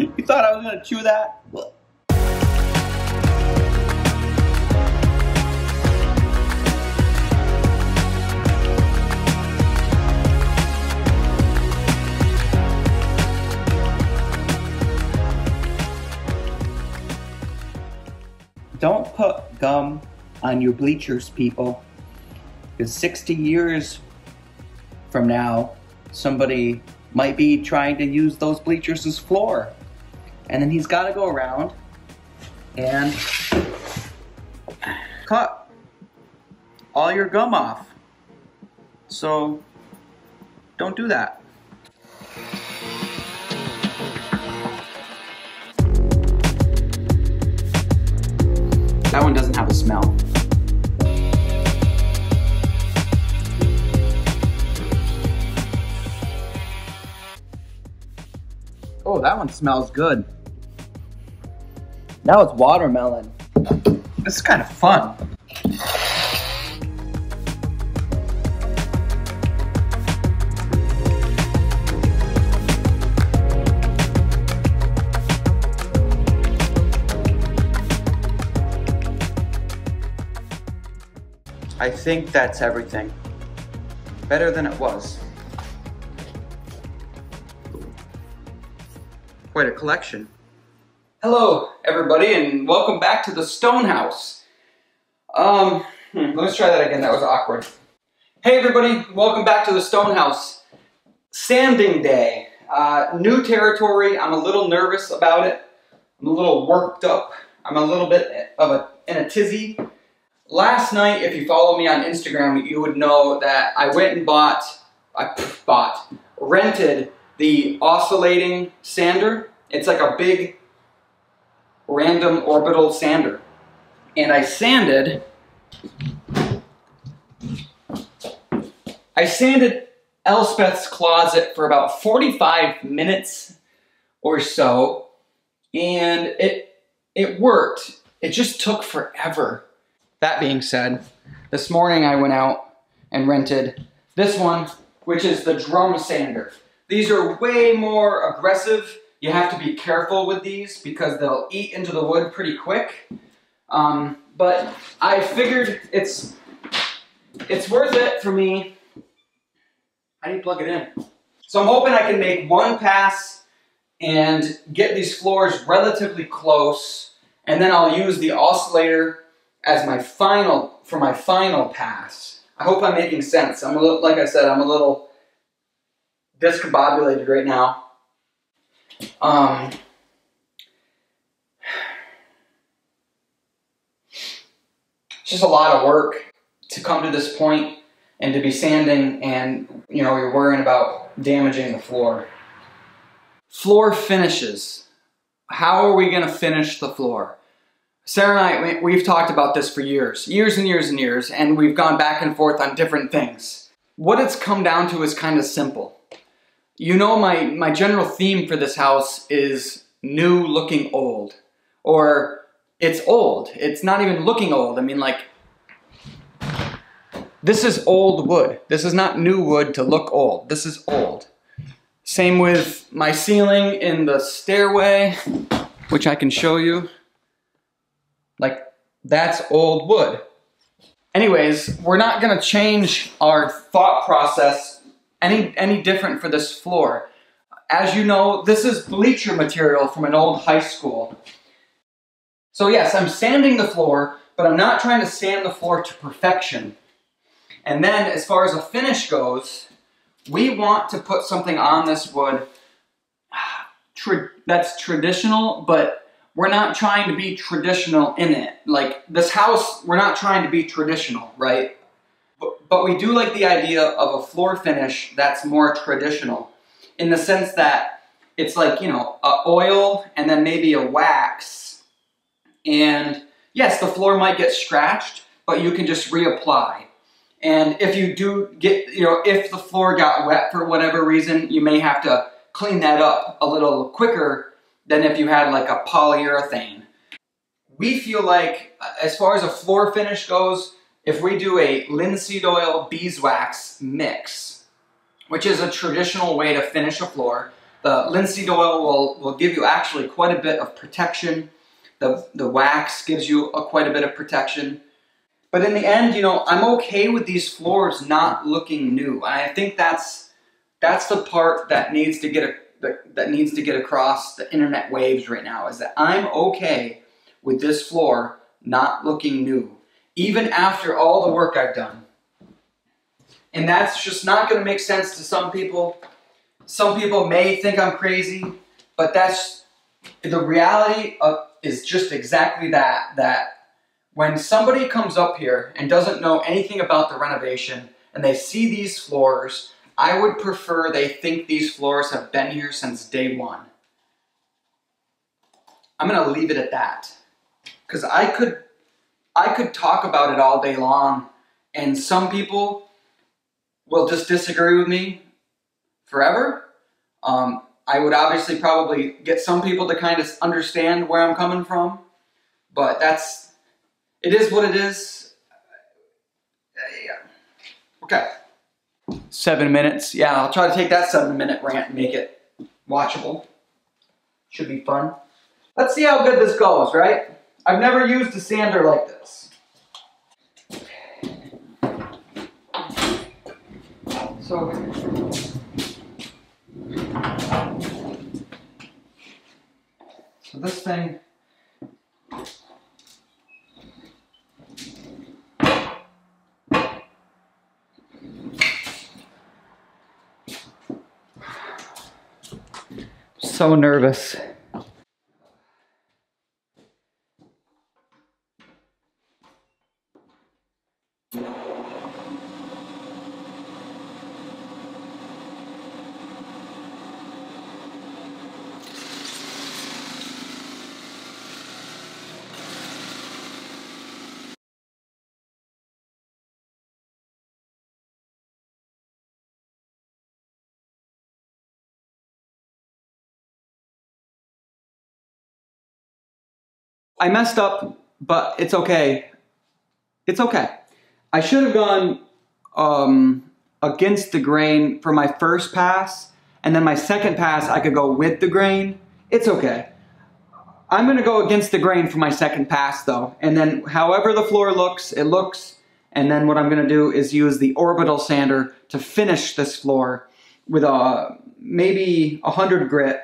You thought I was gonna chew that? Well, don't put gum on your bleachers, people, because 60 years from now, somebody might be trying to use those bleachers as floor. And then he's got to go around and cut all your gum off. So don't do that. That one doesn't have a smell. Oh, that one smells good. Now it's watermelon. This is kind of fun. I think that's everything. Better than it was. Quite a collection. Hello everybody and welcome back to the Stone House. Let's try that again, that was awkward. Hey everybody, welcome back to the Stone House. Sanding day. New territory, I'm a little nervous about it. I'm a little worked up. I'm a little bit of in a tizzy. Last night, if you follow me on Instagram, you would know that I went and rented the oscillating sander. It's like a big random orbital sander. And I sanded Elspeth's closet for about 45 minutes or so, and it worked. It just took forever. That being said, this morning I went out and rented this one, which is the drum sander. These are way more aggressive. You have to be careful with these because they'll eat into the wood pretty quick. But I figured it's worth it for me. How do you plug it in? So I'm hoping I can make one pass and get these floors relatively close, and then I'll use the oscillator as my final pass. I hope I'm making sense. I'm a little, like I said, I'm a little discombobulated right now. It's just a lot of work to come to this point and to be sanding, and you know, you're worrying about damaging the floor. Floor finishes. How are we gonna finish the floor? Sarah and I, we've talked about this for years, and we've gone back and forth on different things. What it's come down to is kind of simple. You know, my general theme for this house is new looking old. Or it's old. It's not even looking old. I mean, like, this is old wood. This is not new wood to look old. This is old. Same with my ceiling in the stairway, which I can show you. Like, that's old wood. Anyways, we're not gonna change our thought process any different for this floor. As you know, this is bleacher material from an old high school. So yes, I'm sanding the floor, but I'm not trying to sand the floor to perfection. And then as far as a finish goes, we want to put something on this wood that's traditional, but we're not trying to be traditional in it. Like this house, we're not trying to be traditional, right? But we do like the idea of a floor finish that's more traditional in the sense that it's like, you know, a oil and then maybe a wax. And yes, the floor might get scratched, but you can just reapply. And if you do get, you know, if the floor got wet for whatever reason, you may have to clean that up a little quicker than if you had like a polyurethane. We feel like as far as a floor finish goes, if we do a linseed oil beeswax mix, which is a traditional way to finish a floor, the linseed oil will give you actually quite a bit of protection. The wax gives you quite a bit of protection. But in the end, you know, I'm okay with these floors not looking new. And I think that's the part that needs to get across the internet waves right now, is that I'm okay with this floor not looking new, even after all the work I've done. And that's just not gonna make sense to some people. Some people may think I'm crazy, but that's, the reality is just exactly that, when somebody comes up here and doesn't know anything about the renovation and they see these floors, I would prefer they think these floors have been here since day one. I'm gonna leave it at that, because I could talk about it all day long, and some people will just disagree with me forever. I would obviously probably get some people to kind of understand where I'm coming from, but it is what it is. Okay. 7 minutes. Yeah, I'll try to take that 7-minute rant and make it watchable. Should be fun. Let's see how good this goes, right? I've never used a sander like this. So, this thing, so nervous. I messed up, but it's okay. It's okay. I should have gone against the grain for my first pass, and then my second pass I could go with the grain. It's okay. I'm gonna go against the grain for my second pass though, and then however the floor looks, it looks, and then what I'm gonna do is use the orbital sander to finish this floor with maybe 100 grit,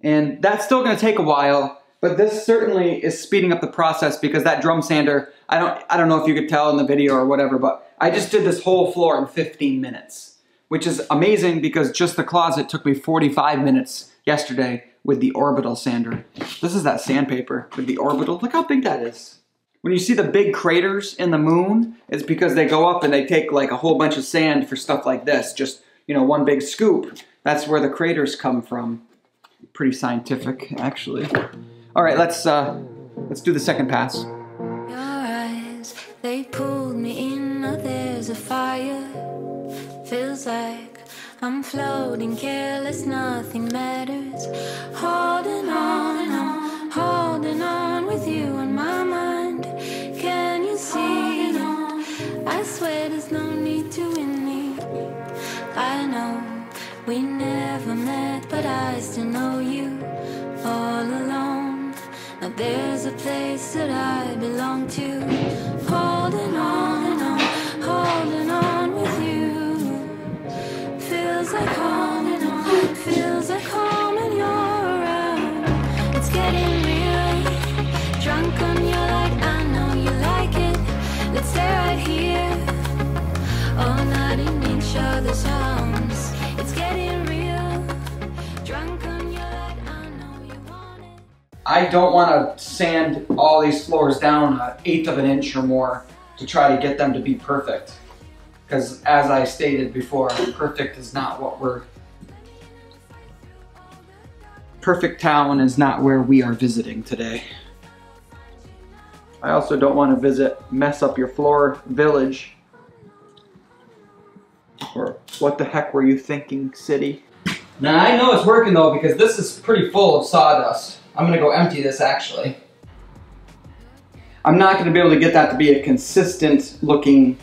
and that's still gonna take a while. But this certainly is speeding up the process, because that drum sander, I don't know if you could tell in the video or whatever, but I just did this whole floor in 15 minutes, which is amazing because just the closet took me 45 minutes yesterday with the orbital sander. This is that sandpaper with the orbital. Look how big that is. When you see the big craters in the moon, it's because they go up and they take like a whole bunch of sand for stuff like this. Just, you know, one big scoop. That's where the craters come from. Pretty scientific, actually. All right, let's do the second pass. Your eyes, they pulled me in. Now there's a fire. Feels like I'm floating, careless, nothing matters. Holding on, and I'm holding on with you on my mind. Can you see it? I swear there's no need to win me. I know we never met, but I still know you all alone. Now there's a place that I belong to. Holding on and on, holding on with you. Feels like home and on, feels like home and you're around. It's getting real, drunk on your light, I know you like. I don't want to sand all these floors down 1/8 of an inch or more to try to get them to be perfect. Because as I stated before, perfect town is not where we are visiting today. I also don't want to mess up your floor village. Or what the heck were you thinking, city? Now I know it's working though because this is pretty full of sawdust. I'm gonna go empty this actually. I'm not gonna be able to get that to be a consistent looking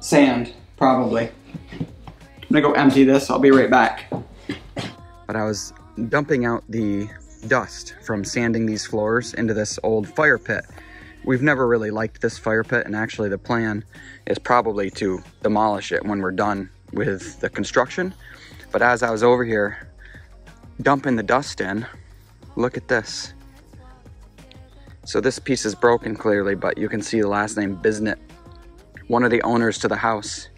sand, probably. I'm gonna go empty this, I'll be right back. But I was dumping out the dust from sanding these floors into this old fire pit. We've never really liked this fire pit, and actually the plan is probably to demolish it when we're done with the construction. But as I was over here dumping the dust in, look at this. So this piece is broken clearly, but you can see the last name Biznet, one of the owners to the house.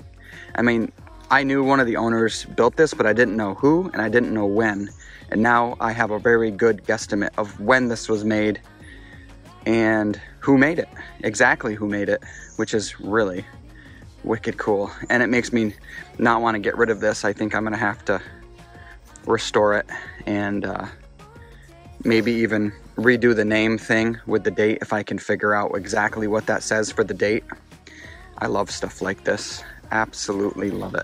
I mean, I knew one of the owners built this, but I didn't know who and I didn't know when. And now I have a very good guesstimate of when this was made and who made it, exactly who made it, which is really wicked cool. And it makes me not want to get rid of this. I think I'm gonna have to restore it and maybe even redo the name thing with the date if I can figure out exactly what that says for the date. I love stuff like this, absolutely love it.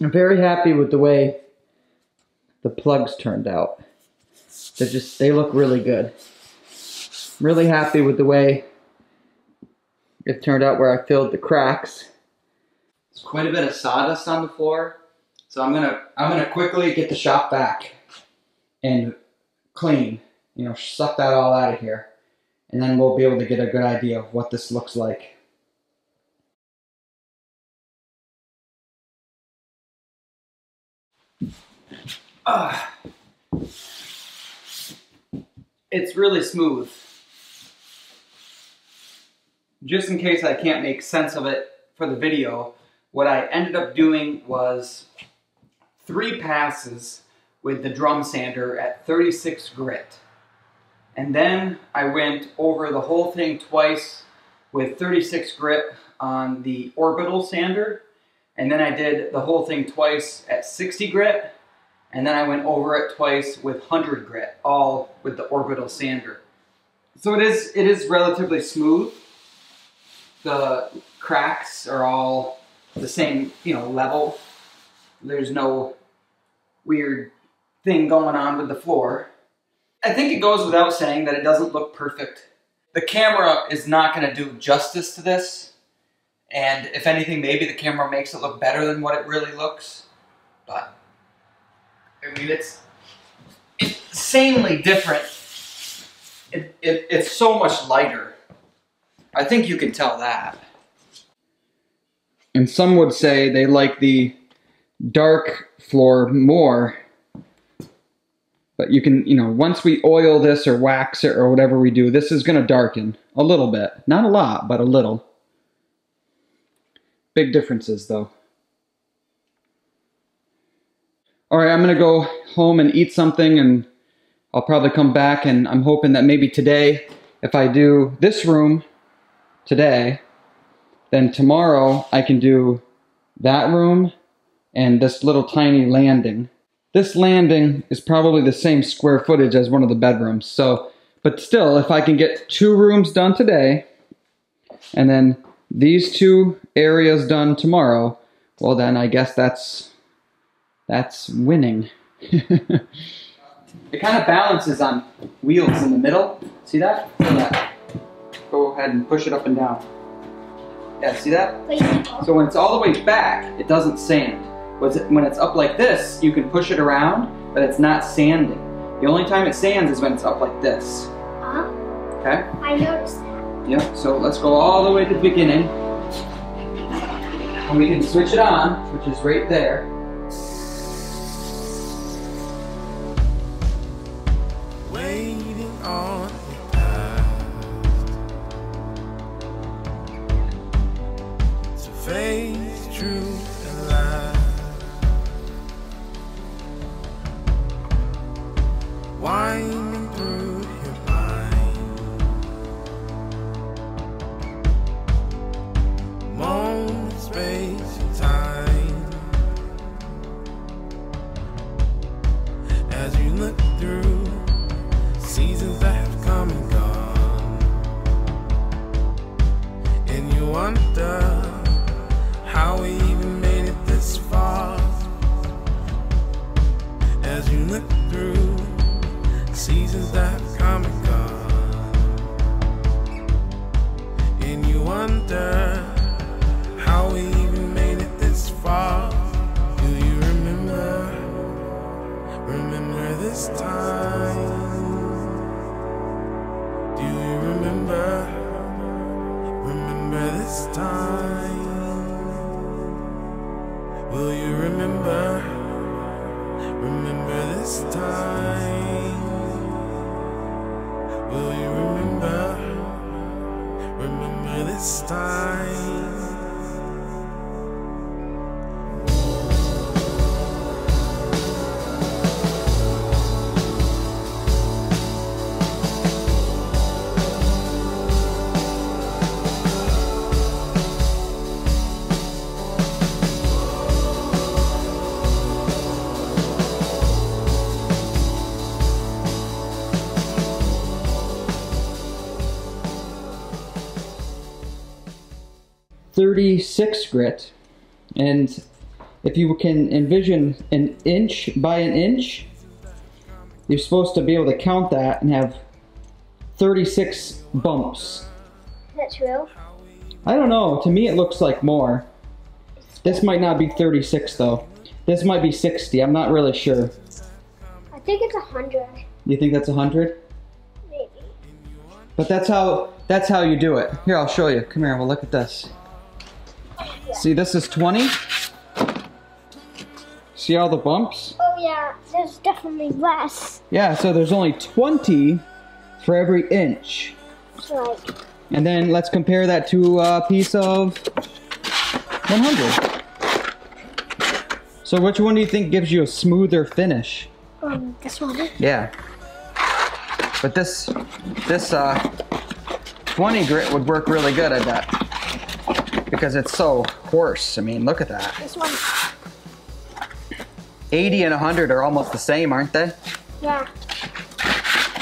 I'm very happy with the way the plugs turned out. They look really good. I'm really happy with the way it turned out where I filled the cracks. There's quite a bit of sawdust on the floor, so I'm gonna quickly get the shop back and clean, you know, suck that all out of here, and then we'll be able to get a good idea of what this looks like. It's really smooth. Just in case I can't make sense of it for the video, what I ended up doing was 3 passes with the drum sander at 36 grit. And then I went over the whole thing twice with 36 grit on the orbital sander. And then I did the whole thing twice at 60 grit. And then I went over it twice with 100 grit, all with the orbital sander. So it is relatively smooth. The cracks are all the same, you know, level. There's no weird thing going on with the floor. I think it goes without saying that it doesn't look perfect. The camera is not gonna do justice to this. And if anything, maybe the camera makes it look better than what it really looks, but I mean, it's insanely different. It's so much lighter. I think you can tell that. And some would say they like the dark floor more. But you can, you know, once we oil this or wax it or whatever we do, this is going to darken a little bit. Not a lot, but a little. Big differences, though. All right, I'm gonna go home and eat something, and I'll probably come back, and I'm hoping that maybe today, if I do this room today, then tomorrow I can do that room and this little tiny landing. This landing is probably the same square footage as one of the bedrooms. So, but still, if I can get two rooms done today and then these two areas done tomorrow, well then I guess that's winning. It kind of balances on wheels in the middle. See that? Go ahead and push it up and down. Yeah, see that? So when it's all the way back, it doesn't sand. When it's up like this, you can push it around, but it's not sanding. The only time it sands is when it's up like this. Okay? I noticed that. Yep, so let's go all the way to the beginning. And we can switch it on, which is right there. Waiting on the past to phase through the light. Winding through your mind, moment, space, and time. As you look through seasons that have come and gone, and you wonder how we even made it this far. As you look through seasons that have come and gone, and you wonder how we even made it this far. Do you remember this time? Do you remember this time? Will you remember this time? Will you remember this time? .36 grit, and if you can envision an inch by an inch, you're supposed to be able to count that and have 36 bumps. Is that true? I don't know. To me it looks like more. This might not be 36 though. This might be 60. I'm not really sure. I think it's 100. You think that's 100? Maybe. But that's how you do it. Here, I'll show you. Come here, we'll look at this. See, this is 20. See all the bumps? Oh yeah, there's definitely less. Yeah, so there's only 20 for every inch. That's right. And then let's compare that to a piece of 100. So which one do you think gives you a smoother finish? This one. Yeah. But this 20 grit would work really good, I bet. Because it's so coarse. I mean, look at that. This one. 80 and 100 are almost the same, aren't they? Yeah.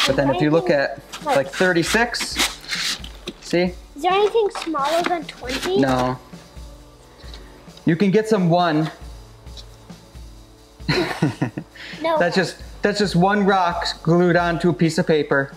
But then if you look at like 36, see? Is there anything smaller than 20? No. You can get some one. No. That's just one rock glued onto a piece of paper.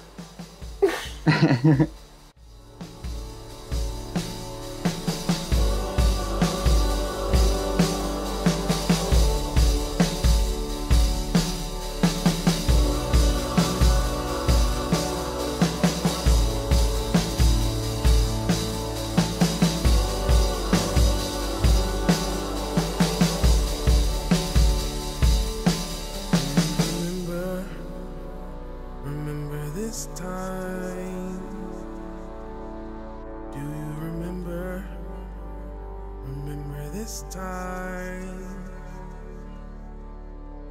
Time,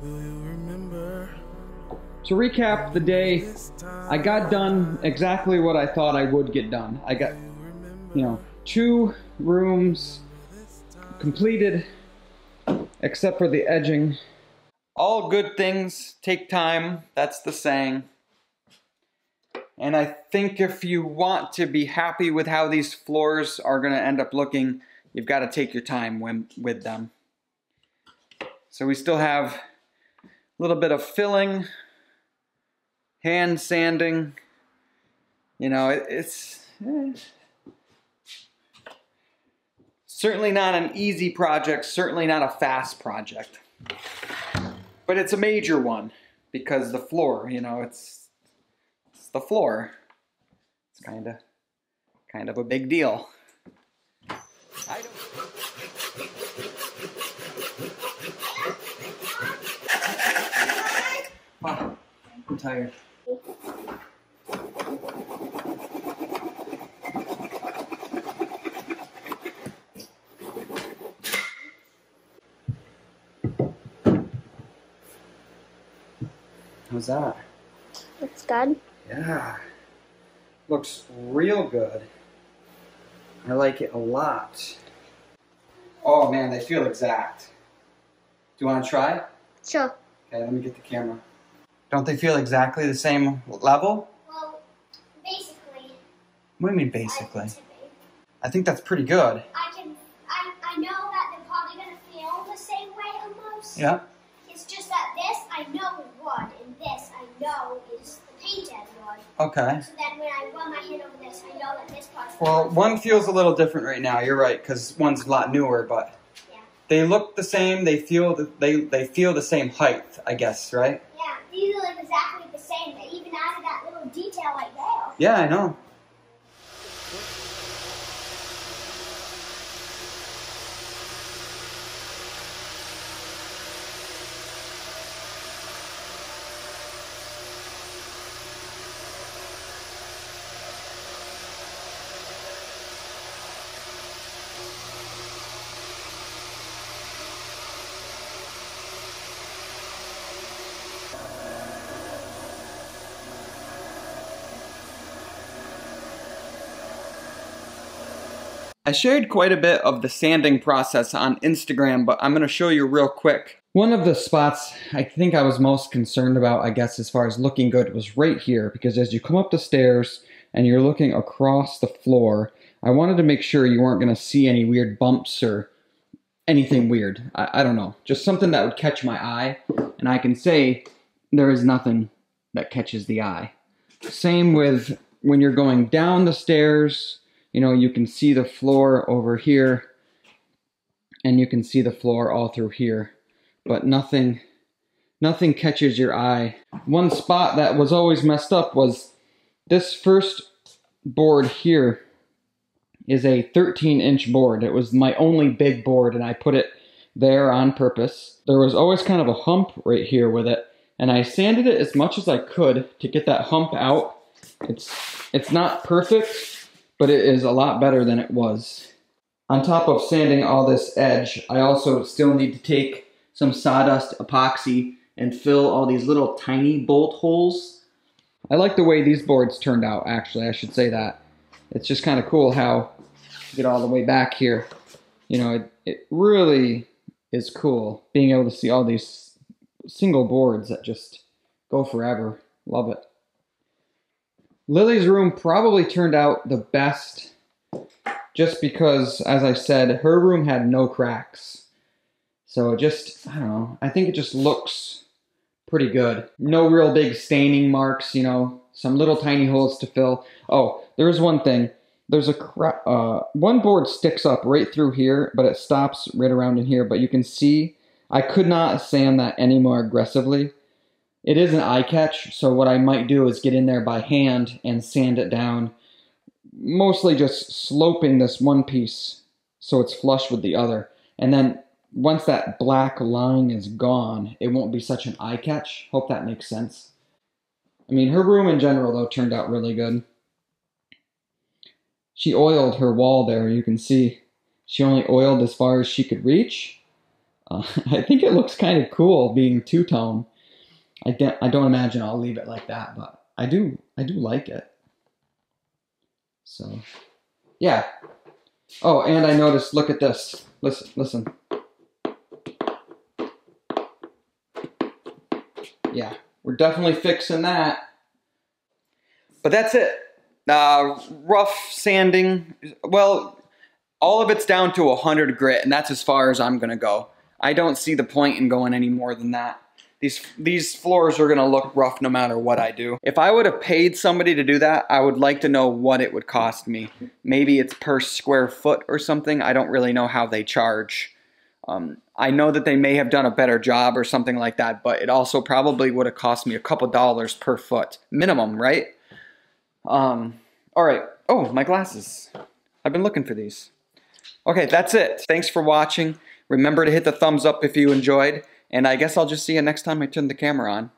will you To recap the day, I got done exactly what I thought I would get done. I got, you know, 2 rooms completed, except for the edging. All good things take time, that's the saying. And I think if you want to be happy with how these floors are going to end up looking, you've got to take your time with them. So we still have a little bit of filling, hand sanding. You know, it's certainly not an easy project, certainly not a fast project. But it's a major one because the floor, you know, it's the floor. It's kind of a big deal. I don't... Wow, I'm tired. How's that? Looks good. Yeah. Looks real good. I like it a lot. Oh man, they feel exact. Do you want to try? Sure. Okay, let me get the camera. Don't they feel exactly the same level? Well, basically. What do you mean basically? I think that's pretty good. I know that they're probably going to feel the same way almost. Yeah. It's just that this I know is wood, and this I know is the painted wood. Okay. So then when I run my hand over this, I know that this part's... Well, one feels a little different right now, you're right, because one's a lot newer, but... Yeah. They look the same, they feel the, they feel the same height, I guess, right? Yeah, these are exactly the same, they even added that little detail right there. Yeah, I know. I shared quite a bit of the sanding process on Instagram, but I'm going to show you real quick. One of the spots I think I was most concerned about, I guess, as far as looking good, was right here, because as you come up the stairs and you're looking across the floor, I wanted to make sure you weren't going to see any weird bumps or anything weird. I don't know, just something that would catch my eye, and I can say there is nothing that catches the eye. Same with when you're going down the stairs. You know, you can see the floor over here, and you can see the floor all through here, but nothing catches your eye. One spot that was always messed up was this first board here is a 13-inch board. It was my only big board, and I put it there on purpose. There was always kind of a hump right here with it, and I sanded it as much as I could to get that hump out. It's not perfect, but it is a lot better than it was. On top of sanding all this edge, I also still need to take some sawdust epoxy and fill all these little tiny bolt holes. I like the way these boards turned out, actually, I should say that. It's just kind of cool how you get all the way back here. You know, it really is cool being able to see all these single boards that just go forever. Love it. Lily's room probably turned out the best just because, as I said, her room had no cracks. So it just, I don't know, I think it just looks pretty good. No real big staining marks, you know, some little tiny holes to fill. Oh, there's one thing. There's one board sticks up right through here, but it stops right around in here. But you can see I could not sand that any more aggressively. It is an eye catch, so what I might do is get in there by hand and sand it down, mostly just sloping this one piece so it's flush with the other. And then once that black line is gone, it won't be such an eye catch. Hope that makes sense. I mean, her room in general, though, turned out really good. She oiled her wall there, you can see. She only oiled as far as she could reach. I think it looks kind of cool being two-tone. I don't imagine I'll leave it like that, but I do like it. So, yeah. Oh, and I noticed, look at this. Listen. Yeah, we're definitely fixing that. But that's it. Rough sanding. Well, all of it's down to 100 grit, and that's as far as I'm going to go. I don't see the point in going any more than that. These floors are going to look rough no matter what I do. If I would have paid somebody to do that, I would like to know what it would cost me. Maybe it's per square foot or something. I don't really know how they charge. I know that they may have done a better job or something like that, but it also probably would have cost me a couple dollars per foot. Minimum, right? All right. Oh, my glasses. I've been looking for these. Okay, that's it. Thanks for watching. Remember to hit the thumbs up if you enjoyed. And I guess I'll just see you next time I turn the camera on.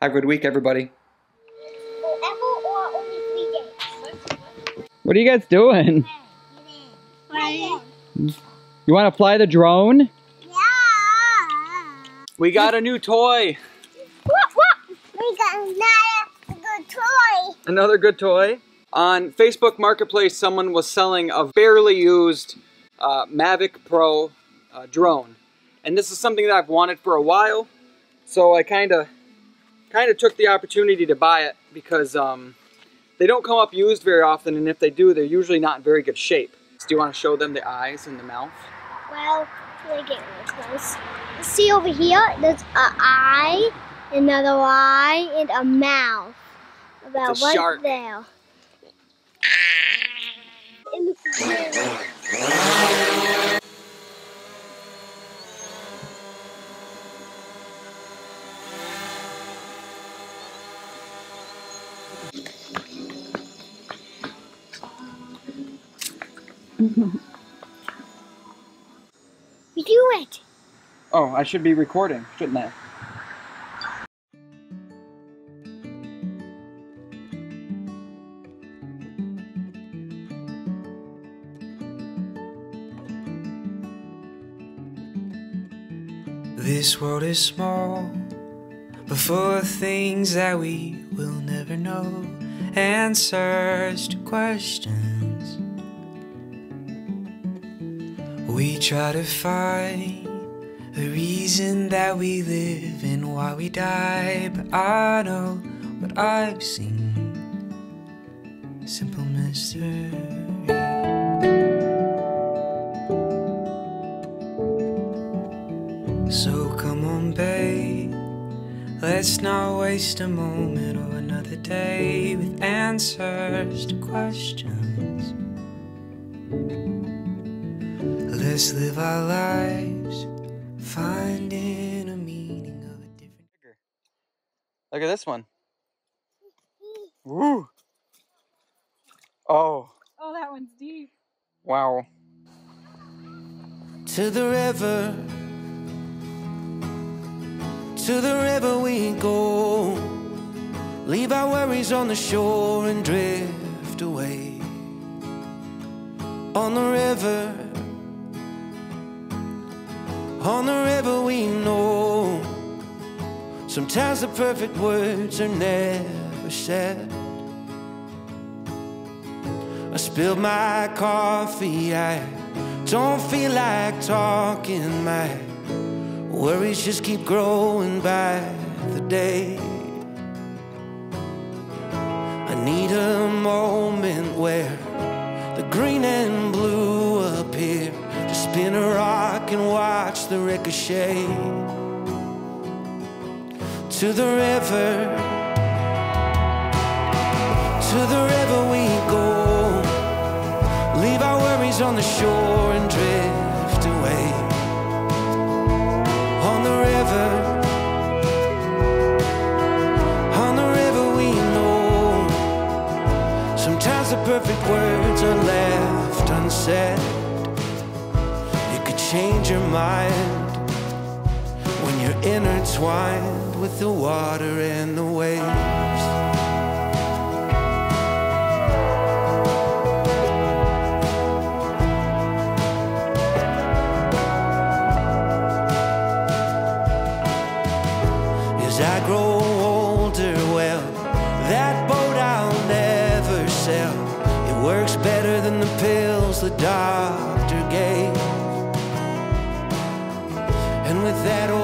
Have a good week, everybody. Forever or only 3 days. What are you guys doing? Flying. You want to fly the drone? Yeah. We got a new toy. What? We got another good toy. Another good toy? On Facebook Marketplace, someone was selling a barely used Mavic Pro drone. And this is something that I've wanted for a while, so I kind of took the opportunity to buy it because they don't come up used very often, and if they do, they're usually not in very good shape. So do you want to show them the eyes and the mouth? Well, let me get really close. See over here, there's an eye, another eye, and a mouth. About it's a right shark. There. It looks weird. We do it! Oh, I should be recording, shouldn't I? This world is small, but full of things that we will never know. Answers to questions we try to find, the reason that we live and why we die. But I know what I've seen, simple mystery. So come on babe, let's not waste a moment or another day with answers to questions. Let's live our lives, finding a meaning of a different... Look at this one. Woo! Oh. Oh, that one's deep. Wow. To the river we go. Leave our worries on the shore and drift away. On the river. On the river we know. Sometimes the perfect words are never said. I spilled my coffee, I don't feel like talking. My worries just keep growing by the day. I need a moment where the green and blue appear. Spin a rock and watch the ricochet. To the river, to the river we go. Leave our worries on the shore and drift away. On the river we know. Sometimes the perfect words are left unsaid. Change your mind when you're intertwined with the water and the waves. As the doctor gave. And with that